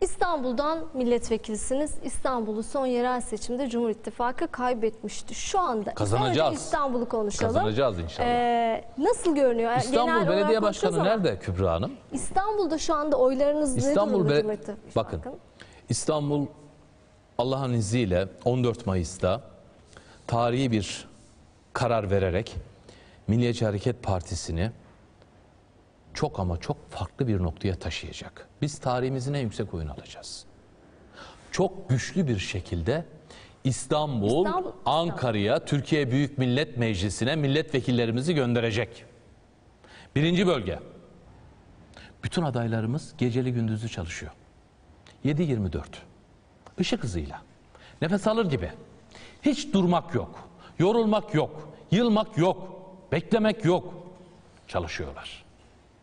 İstanbul'dan milletvekilisiniz. İstanbul'u son yerel seçimde Cumhur İttifakı kaybetmişti. Şu anda kazanacağız. İstanbul'u konuşalım. Kazanacağız inşallah. Nasıl görünüyor? İstanbul Genel Belediye Başkanı nerede Kübra Hanım? İstanbul'da şu anda oylarınız ne durumda? Bakın, İstanbul Allah'ın izniyle 14 Mayıs'ta tarihi bir karar vererek Milliyetçi Hareket Partisi'ni çok ama çok farklı bir noktaya taşıyacak. Biz tarihimizin en yüksek oyunu alacağız. Çok güçlü bir şekilde İstanbul. Ankara'ya, Türkiye Büyük Millet Meclisi'ne milletvekillerimizi gönderecek. Birinci bölge. Bütün adaylarımız geceli gündüzlü çalışıyor. 7-24. Işık hızıyla. Nefes alır gibi. Hiç durmak yok. Yorulmak yok. Yılmak yok. Beklemek yok. Çalışıyorlar.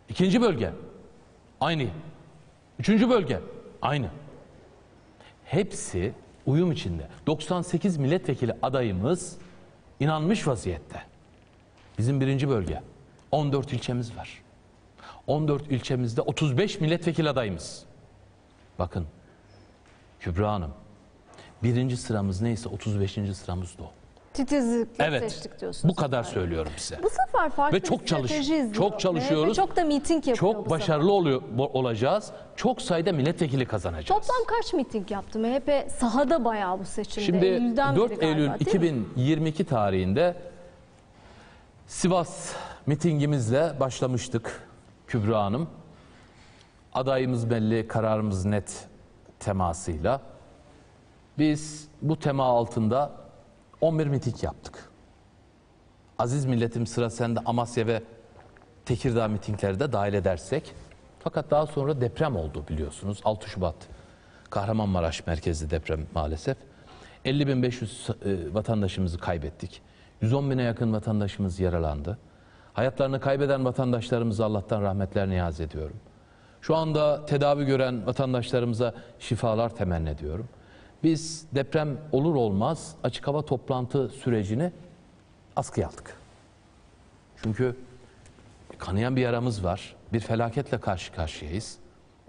İkinci bölge aynı. Üçüncü bölge aynı. Hepsi uyum içinde. 98 milletvekili adayımız inanmış vaziyette. Bizim birinci bölge. 14 ilçemiz var. 14 ilçemizde 35 milletvekili adayımız. Bakın Kübra Hanım, birinci sıramız neyse 35. sıramız da o. Titizlikle seçtik diyorsunuz. Bu kadar söylüyorum size. Bu sefer farklı çok çalışıyoruz. Ve çok da miting yapıyor. Çok başarılı olacağız. Çok sayıda milletvekili kazanacağız. Toplam kaç miting yaptı MHP sahada bayağı bu seçimde? Şimdi Eylül'den 4 Eylül galiba, 2022 tarihinde Sivas mitingimizle başlamıştık Kübra Hanım. Adayımız belli, kararımız net temasıyla. Biz bu tema altında 11 miting yaptık. Aziz milletim sıra sende Amasya ve Tekirdağ mitingleri de dahil edersek. Fakat daha sonra deprem oldu biliyorsunuz. 6 Şubat Kahramanmaraş merkezli deprem maalesef. 50.500 vatandaşımızı kaybettik. 110.000'e yakın vatandaşımız yaralandı. Hayatlarını kaybeden vatandaşlarımıza Allah'tan rahmetler niyaz ediyorum. Şu anda tedavi gören vatandaşlarımıza şifalar temenni ediyorum. Biz deprem olur olmaz açık hava toplantı sürecini askıya aldık. Çünkü kanayan bir yaramız var. Bir felaketle karşı karşıyayız.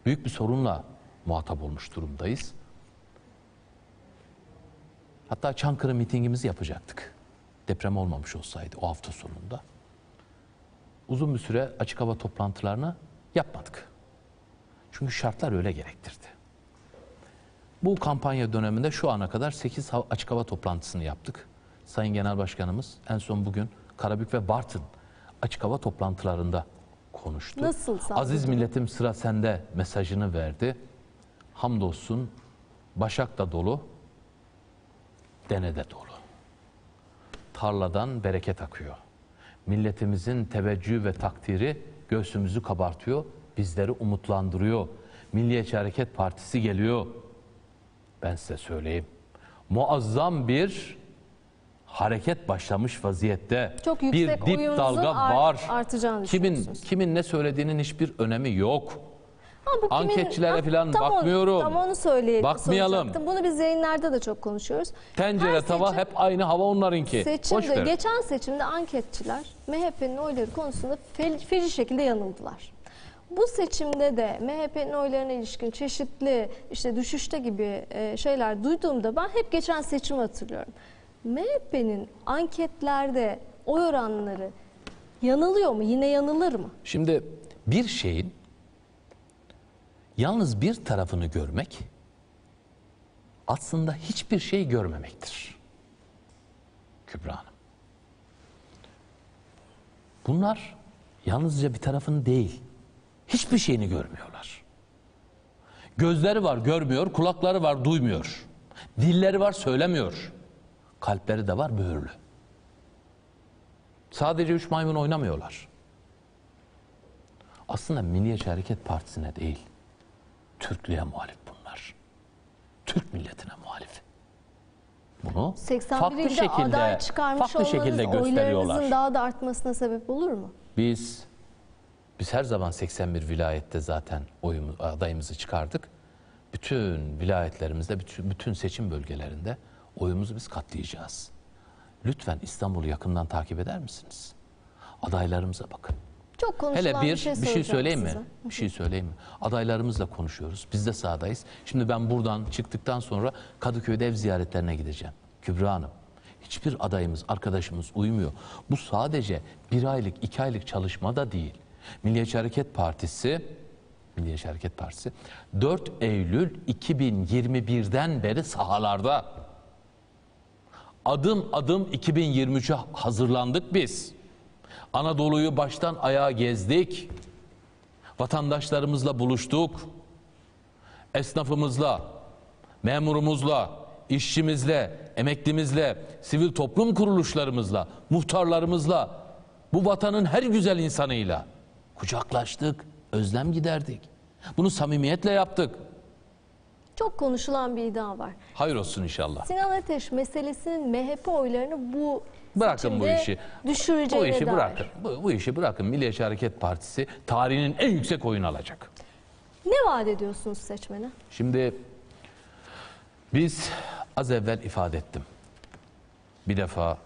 Büyük bir sorunla muhatap olmuş durumdayız. Hatta Çankırı mitingimizi yapacaktık. Deprem olmamış olsaydı o hafta sonunda. Uzun bir süre açık hava toplantılarını yapmadık. Çünkü şartlar öyle gerektirdi. Bu kampanya döneminde şu ana kadar 8 açık hava toplantısını yaptık. Sayın Genel Başkanımız en son bugün Karabük ve Bartın açık hava toplantılarında konuştu. Nasıl sağladı? Aziz milletim sıra sende mesajını verdi. Hamdolsun başak da dolu, dene de dolu. Tarladan bereket akıyor. Milletimizin teveccühü ve takdiri göğsümüzü kabartıyor, bizleri umutlandırıyor. Milliyetçi Hareket Partisi geliyor. Ben size söyleyeyim. Muazzam bir hareket başlamış vaziyette. Çok yüksek bir dip dalga var. Kimin ne söylediğinin hiçbir önemi yok. Anketçilere falan bakmıyorum. Tam onu söyleyelim. Bakmayalım. Bunu biz yayınlarda da çok konuşuyoruz. Tencere tava hep aynı hava onlarınki. Geçen seçimde anketçiler MHP'nin oyları konusunda feci şekilde yanıldılar. Bu seçimde de MHP'nin oylarına ilişkin çeşitli işte düşüşte gibi şeyler duyduğumda ben hep geçen seçimi hatırlıyorum. MHP'nin anketlerde oy oranları yanılıyor mu? Yine yanılır mı? Şimdi bir şeyin yalnız bir tarafını görmek aslında hiçbir şey görmemektir. Kübra Hanım. Bunlar yalnızca bir tarafın değil. Hiçbir şeyini görmüyorlar. Gözleri var görmüyor, kulakları var duymuyor. Dilleri var söylemiyor. Kalpleri de var mühürlü. Sadece 3 maymun oynamıyorlar. Aslında Milliyetçi Hareket Partisi'ne değil, Türklüğe muhalif bunlar. Türk milletine muhalif. Bunu farklı şekilde gösteriyorlar. Oylarınızın daha da artmasına sebep olur mu? Biz her zaman 81 vilayette zaten adayımızı çıkardık. Bütün vilayetlerimizde, bütün seçim bölgelerinde oyumuzu biz katlayacağız. Lütfen İstanbul'u yakından takip eder misiniz? Adaylarımıza bakın. Çok konuşulan hele bir şey söyleyeyim mi? Size. Bir şey söyleyeyim mi? Adaylarımızla konuşuyoruz. Biz de sahadayız. Şimdi ben buradan çıktıktan sonra Kadıköy'de ev ziyaretlerine gideceğim. Kübra Hanım, hiçbir adayımız, arkadaşımız uymuyor. Bu sadece 1 aylık, 2 aylık çalışma da değil. Milliyetçi Hareket Partisi 4 Eylül 2021'den beri sahalarda. Adım adım 2023'e hazırlandık biz. Anadolu'yu baştan ayağa gezdik. Vatandaşlarımızla buluştuk. Esnafımızla, memurumuzla, işçimizle, emeklimizle, sivil toplum kuruluşlarımızla, muhtarlarımızla, bu vatanın her güzel insanıyla kucaklaştık, özlem giderdik. Bunu samimiyetle yaptık. Çok konuşulan bir iddia var. Hayır olsun inşallah. Sinan Ateş meselesinin MHP oylarını bu bırakın bu işi. Düşüreceğine dair. Bu işi bırakın. Milliyetçi Hareket Partisi tarihinin en yüksek oyunu alacak. Ne vaat ediyorsunuz seçmene? Şimdi biz az evvel ifade ettim. Bir defa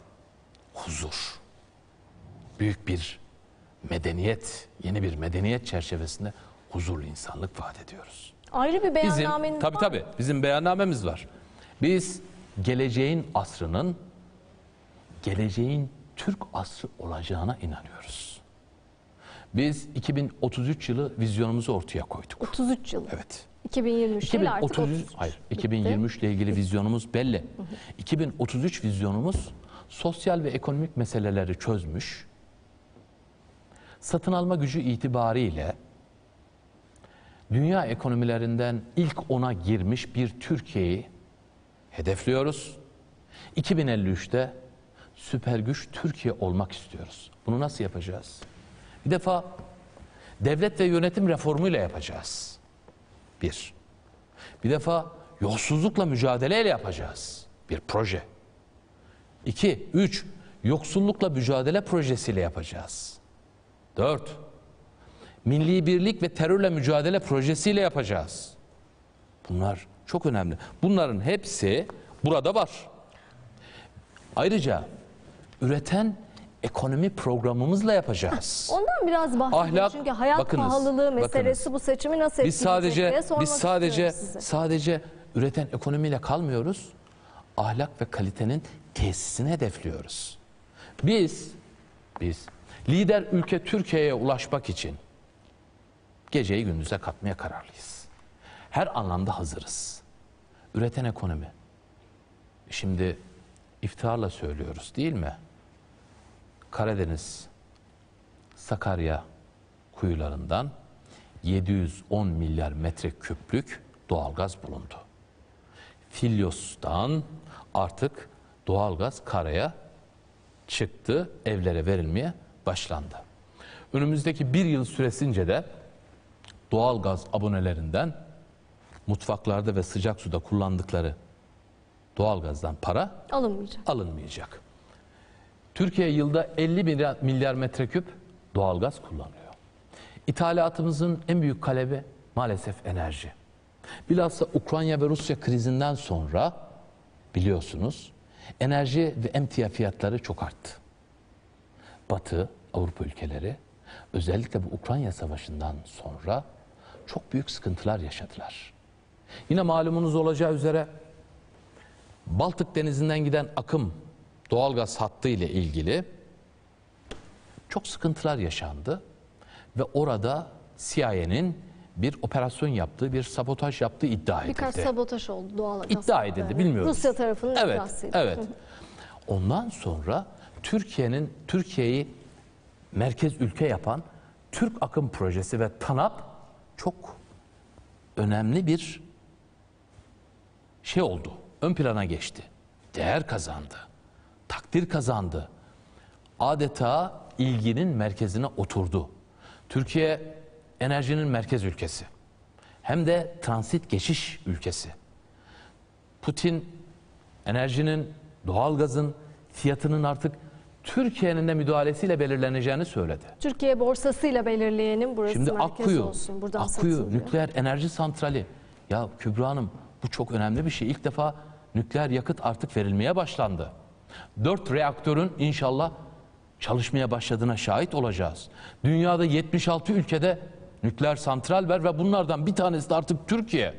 huzur. Büyük bir medeniyet, yeni bir medeniyet çerçevesinde huzurlu insanlık vaat ediyoruz. Ayrı bir beyannamemiz var. Tabii bizim beyannamemiz var. Biz geleceğin asrının, geleceğin Türk asrı olacağına inanıyoruz. Biz 2033 yılı vizyonumuzu ortaya koyduk. 33 yıl. Evet. 2023 ile artık 33. Hayır, 2023 ile ilgili vizyonumuz belli. Hı hı. 2033 vizyonumuz sosyal ve ekonomik meseleleri çözmüş, satın alma gücü itibariyle dünya ekonomilerinden ilk 10'a girmiş bir Türkiye'yi hedefliyoruz. 2053'te süper güç Türkiye olmak istiyoruz. Bunu nasıl yapacağız? Bir defa devlet ve yönetim reformuyla yapacağız. Bir defa yolsuzlukla mücadeleyle yapacağız. Bir proje. 2, 3, yoksullukla mücadele projesiyle yapacağız. 4. Milli birlik ve terörle mücadele projesiyle yapacağız. Bunlar çok önemli. Bunların hepsi burada var. Ayrıca üreten ekonomi programımızla yapacağız. Ondan biraz bahsedelim çünkü hayat pahalılığı meselesi bu seçimi nasıl etkileyecek diye sormak istiyorum. Biz sadece üreten ekonomiyle kalmıyoruz. Ahlak ve kalitenin tesisini hedefliyoruz. Biz lider ülke Türkiye'ye ulaşmak için geceyi gündüze katmaya kararlıyız. Her anlamda hazırız. Üreten ekonomi. Şimdi iftiharla söylüyoruz değil mi? Karadeniz, Sakarya kuyularından 710 milyar metreküplük doğalgaz bulundu. Filyos'tan artık doğalgaz karaya çıktı, evlere verilmeye başlandı. Önümüzdeki 1 yıl süresince de doğalgaz abonelerinden mutfaklarda ve sıcak suda kullandıkları doğalgazdan para alınmayacak. Türkiye yılda 50 milyar metreküp doğalgaz kullanıyor. İthalatımızın en büyük kalebi maalesef enerji. Bilhassa Ukrayna ve Rusya krizinden sonra biliyorsunuz enerji ve emtia fiyatları çok arttı. Batı, Avrupa ülkeleri özellikle bu Ukrayna Savaşı'ndan sonra çok büyük sıkıntılar yaşadılar. Yine malumunuz olacağı üzere Baltık Denizi'nden giden akım doğalgaz hattı ile ilgili çok sıkıntılar yaşandı ve orada CIA'nin bir operasyon yaptığı, bir sabotaj yaptığı iddia edildi. Birkaç sabotaj oldu doğalgaz. İddia edildi, yani. Bilmiyoruz. Rusya tarafının iddiasıydı. Evet. Ondan sonra Türkiye'yi merkez ülke yapan Türk Akım projesi ve TANAP çok önemli bir şey oldu. Ön plana geçti. Değer kazandı. Takdir kazandı. Adeta ilginin merkezine oturdu. Türkiye enerjinin merkez ülkesi. Hem de transit geçiş ülkesi. Putin enerjinin, doğalgazın fiyatının artık Türkiye'nin de müdahalesiyle belirleneceğini söyledi. Türkiye borsasıyla belirleyenin burası şimdi merkez Akkuyu, olsun. Buradan Akkuyu nükleer enerji santrali. Ya Kübra Hanım bu çok önemli bir şey. İlk defa nükleer yakıt artık verilmeye başlandı. 4 reaktörün inşallah çalışmaya başladığına şahit olacağız. Dünyada 76 ülkede nükleer santral var ve bunlardan bir tanesi de artık Türkiye.